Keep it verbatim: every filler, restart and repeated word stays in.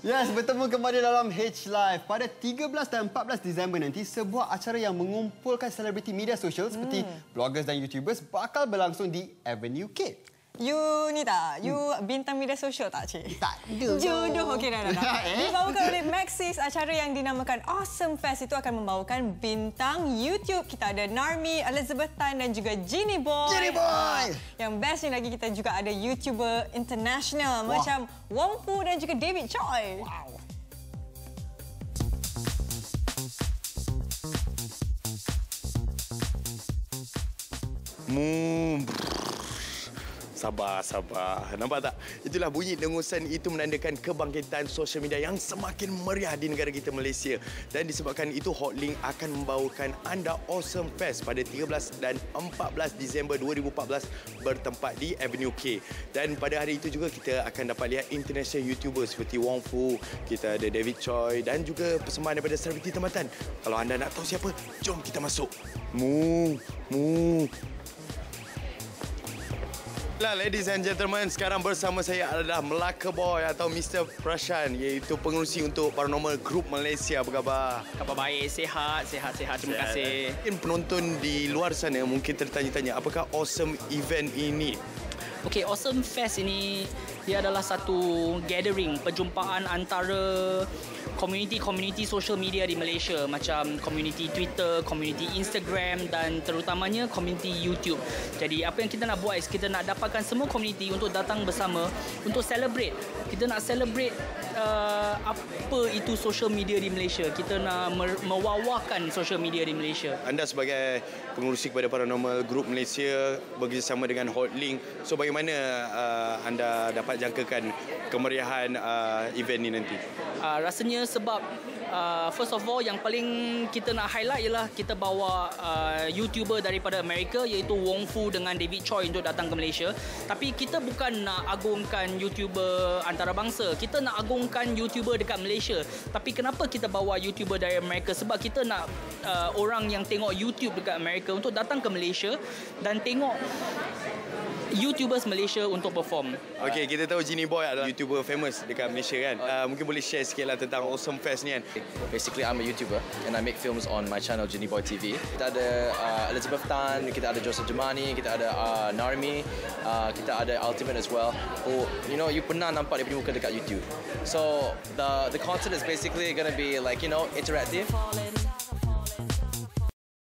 Yes, bertemu kembali dalam H-Live. Pada tiga belas dan empat belas Disember nanti, sebuah acara yang mengumpulkan selebriti media sosial seperti hmm. bloggers dan YouTubers bakal berlangsung di Avenue K. You ni tak? You bintang media sosial tak, cik? Tak ada. Jodoh. Okey, dah, dah, dah. Dibawakan oleh Maxis, acara yang dinamakan Ohhsome Fest itu akan membawakan bintang YouTube. Kita ada Narmi, Elizabeth Tan dan juga GenieBoy. GenieBoy! Yang bestnya lagi, kita juga ada YouTuber international wow. macam Wong Fu dan juga David Choi. Wow. Mmm. Sabar, sabar. Nampak tak? Itulah bunyi dengusan itu menandakan kebangkitan sosial media yang semakin meriah di negara kita Malaysia. Dan disebabkan itu, Hotlink akan membawakan anda Ohhsome Fest pada tiga belas dan empat belas Disember dua ribu empat belas bertempat di Avenue K. Dan pada hari itu juga kita akan dapat lihat international YouTuber seperti Wong Fu, kita ada David Choi dan juga persembahan daripada selebriti tempatan. Kalau anda nak tahu siapa, jom kita masuk. Mu, mu. Ladies and gentlemen, sekarang bersama saya adalah Melaka Boy atau Mister Prashan, iaitu pengurusi untuk Paranormal Group Malaysia. Apa khabar? Khabar baik, sihat, sihat, sihat. Terima kasih. Mungkin penonton di luar sana mungkin tertanya-tanya, apakah Ohhsome event ini? Okey, Ohhsome Fest ini dia adalah satu gathering, perjumpaan antara community-community social media di Malaysia macam community Twitter, community Instagram dan terutamanya community YouTube. Jadi apa yang kita nak buat is kita nak dapatkan semua community untuk datang bersama untuk celebrate. Kita nak celebrate uh, apa itu social media di Malaysia. Kita nak mewawakan social media di Malaysia. Anda sebagai pengurusi kepada Paranormal Group Malaysia bekerjasama dengan Hotlink. So bagaimana uh, anda dapat jangkakan kemeriahan uh, event ini nanti? Uh, rasanya sebab uh, first of all yang paling kita nak highlight ialah kita bawa uh, YouTuber daripada Amerika iaitu Wong Fu dengan David Choi untuk datang ke Malaysia. Tapi kita bukan nak agungkan YouTuber antarabangsa. Kita nak agungkan YouTuber dekat Malaysia. Tapi kenapa kita bawa YouTuber dari Amerika? Sebab kita nak uh, orang yang tengok YouTube dekat Amerika untuk datang ke Malaysia dan tengok YouTubers Malaysia untuk perform. Okey, kita tahu GenieBoy adalah YouTuber famous dekat Malaysia kan. Uh, mungkin boleh share sikitlah tentang Ohhsome Fest ni kan. Basically I'm a YouTuber and I make films on my channel GenieBoy T V. Kita ada uh, Elizabeth Tan, kita ada Joseph Jermani, kita ada uh, Narmi, uh, kita ada Ultimate as well. Oh, you know, you pernah nampak dia punya muka dekat YouTube. So the the content is basically going to be like, you know, interactive.